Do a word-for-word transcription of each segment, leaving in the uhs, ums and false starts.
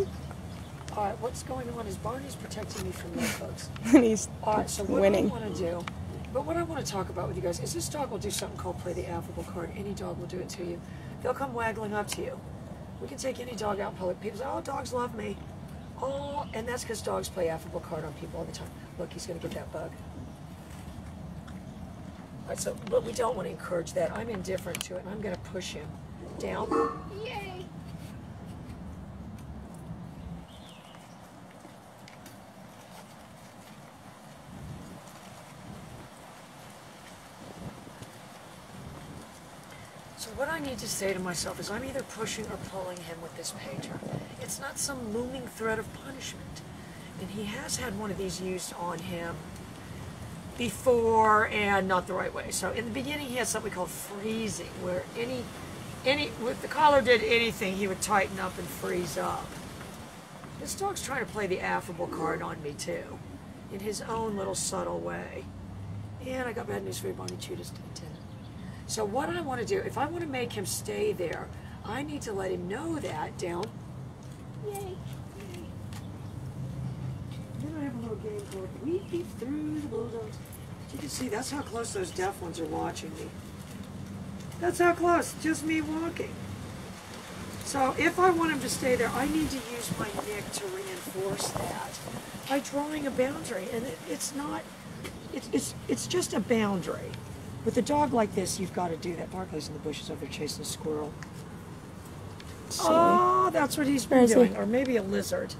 protected? All right, what's going on is Barney's protecting me from those folks. And he's All right, so what winning. do I want to do? But what I want to talk about with you guys is this dog will do something called play the affable card. Any dog will do it to you. They'll come waggling up to you. We can take any dog out in public. People say, oh, dogs love me. Oh, and that's because dogs play affable card on people all the time. Look, he's going to get that bug. All right, so, but we don't want to encourage that. I'm indifferent to it, and I'm going to push him down. Yay! So what I need to say to myself is I'm either pushing or pulling him with this pager. It's not some looming threat of punishment. And he has had one of these used on him before and not the right way. So in the beginning he had something called freezing, where any, any, if the collar did anything, he would tighten up and freeze up. This dog's trying to play the affable card on me too, in his own little subtle way. And I got bad news for you, Barney chewed his antenna. So what I want to do, if I want to make him stay there, I need to let him know that down. Yay. Yay. Then I have a little game called Weepy Through the Bulldogs. You can see that's how close those deaf ones are watching me. That's how close, just me walking. So if I want him to stay there, I need to use my neck to reinforce that by drawing a boundary. And it, it's not, it, it's, it's just a boundary. With a dog like this, you've got to do that. Barkley's in the bushes over there chasing a squirrel. So, oh, that's what he's been doing. He? Or maybe a lizard.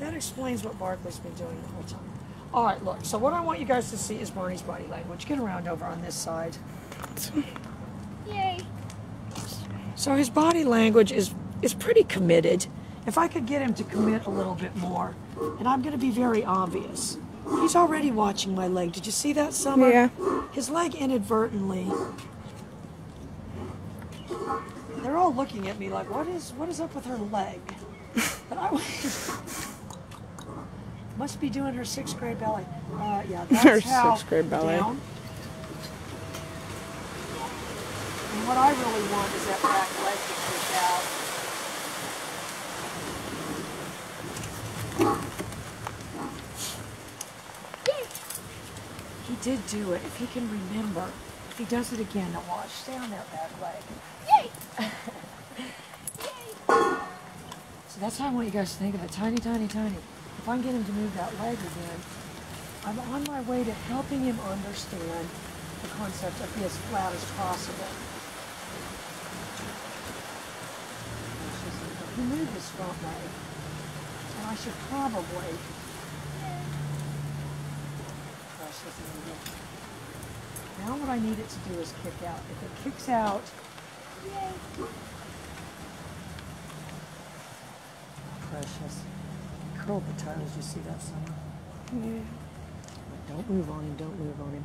That explains what Barkley's been doing the whole time. All right, look. So what I want you guys to see is Barney's body language. Get around over on this side. Yay. So his body language is, is pretty committed. If I could get him to commit a little bit more, and I'm going to be very obvious. He's already watching my leg. Did you see that, Summer? Yeah. His leg inadvertently. They're all looking at me like, what is what is up with her leg? But I must be doing her sixth grade ballet. Uh, yeah, that's her how sixth grade ballet. Down. And what I really want is that back leg to push out. He did do it, if he can remember. If he does it again, now watch. Stay on that back leg. Yay! Yay! So that's how I want you guys to think of it. Tiny, tiny, tiny. If I can get him to move that leg again, I'm on my way to helping him understand the concept of be as flat as possible. He moved his front leg, and I should probably Now what I need it to do is kick out. If it kicks out, yay. Precious. Curl the toes, you see that, Summer? Yeah. But don't move on him, don't move on him.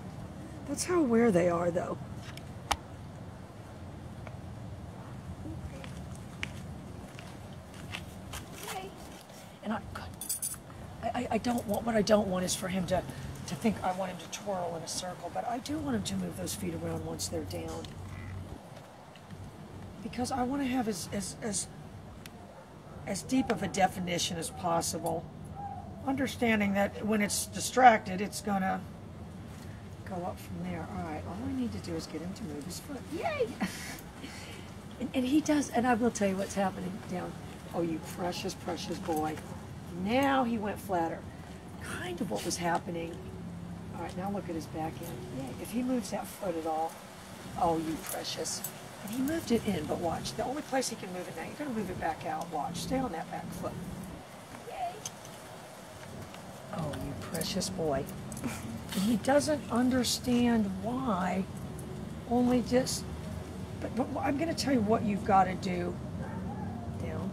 That's how aware they are, though. Yay. And I, I, I don't want, what I don't want is for him to to think I want him to twirl in a circle, but I do want him to move those feet around once they're down. Because I want to have as, as, as, as deep of a definition as possible. Understanding that when it's distracted, it's gonna go up from there. All right, all I need to do is get him to move his foot. Yay! and, and he does, and I will tell you what's happening down. Oh, you precious, precious boy. Now he went flatter. Kind of what was happening. All right, now look at his back end. Yeah, if he moves that foot at all, oh, you precious. And he moved it in, but watch. The only place he can move it now, you're going to move it back out. Watch. Stay on that back foot. Yay. Oh, you precious boy. And he doesn't understand why, only just, but, but I'm going to tell you what you've got to do. Down,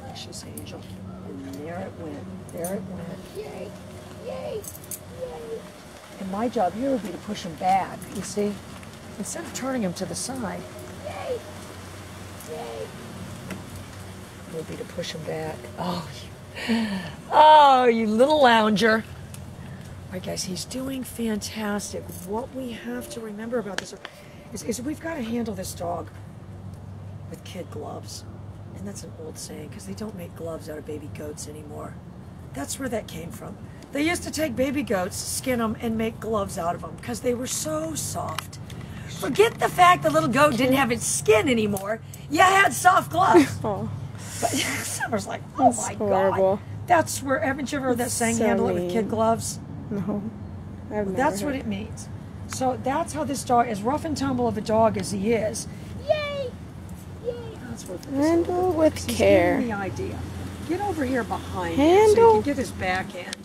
precious angel. And there it went. There it went. Yay. Yay. Yay. And my job here would be to push him back, you see? Instead of turning him to the side. Yay. Yay. It would be to push him back. Oh, you, oh, you little lounger. All right, guys, he's doing fantastic. What we have to remember about this is, is we've got to handle this dog with kid gloves. and that's an old saying because they don't make gloves out of baby goats anymore. That's where that came from. They used to take baby goats, skin them, and make gloves out of them because they were so soft. Forget the fact the little goat didn't have its skin anymore. You had soft gloves. Oh. But Summer's like, oh that's my horrible. God. That's where, haven't you ever heard that saying, so handle mean. It with kid gloves? No. I've well, never that's heard. What it means. So that's how this dog, as rough and tumble of a dog as he is, yay! Yay! That's what handle with he's care. The idea. Get over here behind handle. Him so you can get his back end.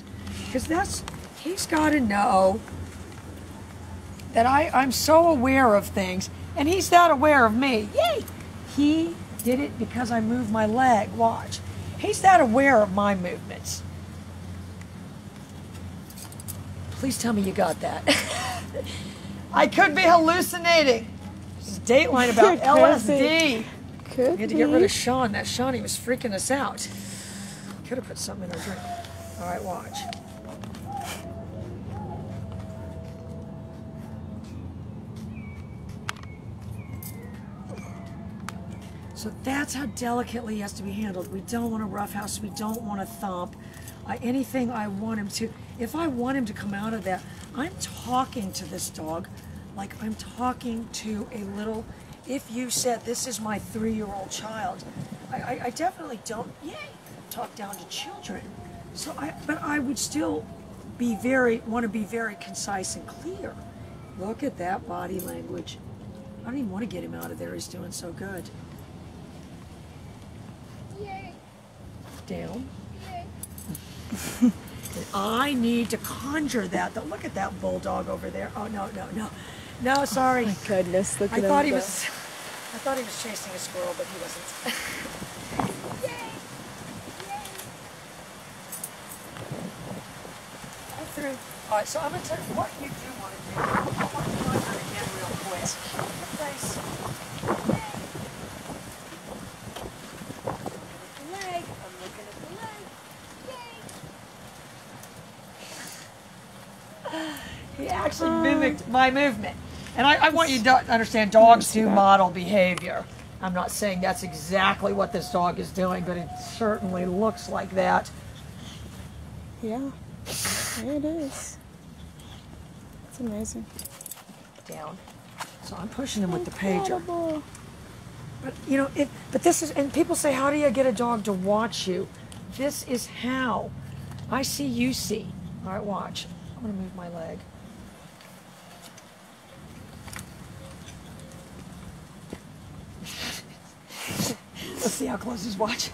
Because that's, he's got to know that I, I'm so aware of things, and he's that aware of me. Yay! He did it because I moved my leg. Watch. He's that aware of my movements. Please tell me you got that. I could be hallucinating. This is Dateline about L S D. Could we had to get rid of Sean. That Shawnee was freaking us out. Could have put something in her drink. All right, watch. So that's how delicately he has to be handled. We don't want to roughhouse. We don't want to thump. Uh, anything I want him to. If I want him to come out of that, I'm talking to this dog like I'm talking to a little, if you said, this is my three-year-old child, I, I, I definitely don't, yay, talk down to children. So I, but I would still be very, want to be very concise and clear. Look at that body language. I don't even want to get him out of there. He's doing so good. Yay. Down. Yay. I need to conjure that. Though. Look at that bulldog over there. Oh no, no, no, no! Sorry. Oh my goodness, look at him. I thought he was. I thought he was chasing a squirrel, but he wasn't. Yay! Yay! I'm through. All right, so I'm gonna tell you what you do want to do. I want to find out again real quick. Keep the place. Yay. He actually mimicked my movement. And I, I want you to understand dogs do model behavior. I'm not saying that's exactly what this dog is doing, but it certainly looks like that. Yeah, there it is. It's amazing. Down. So I'm pushing him with the pager. But you know, it, but this is, and people say, how do you get a dog to watch you? This is how. I see, you see. All right, watch. I'm gonna move my leg. Let's see how close he's watching.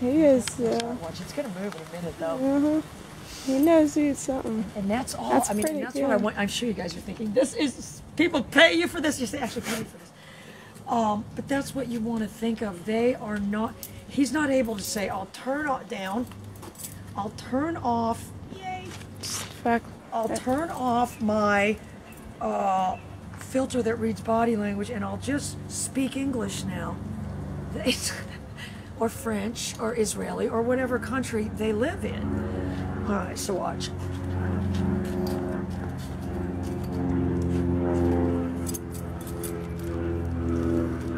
He is, yeah. It's gonna move in a minute, though. Mm-hmm. He knows he's something. And that's all. That's I mean, pretty that's good. What I want. I'm sure you guys are thinking, this is people pay you for this. You say, actually pay you for this. Um, but that's what you want to think of. They are not. He's not able to say, "I'll turn on, down. I'll turn off." Back. I'll turn off my uh, filter that reads body language, and I'll just speak English now, or French, or Israeli, or whatever country they live in. All right, so watch.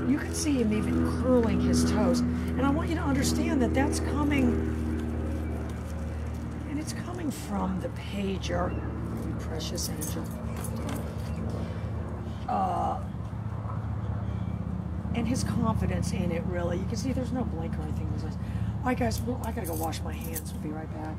You can see him even curling his toes, and I want you to understand that that's coming. It's coming from the pager, precious angel. Uh, and his confidence in it, really. You can see there's no blink or anything in his eyes. All right, guys, well, I gotta go wash my hands. We'll be right back.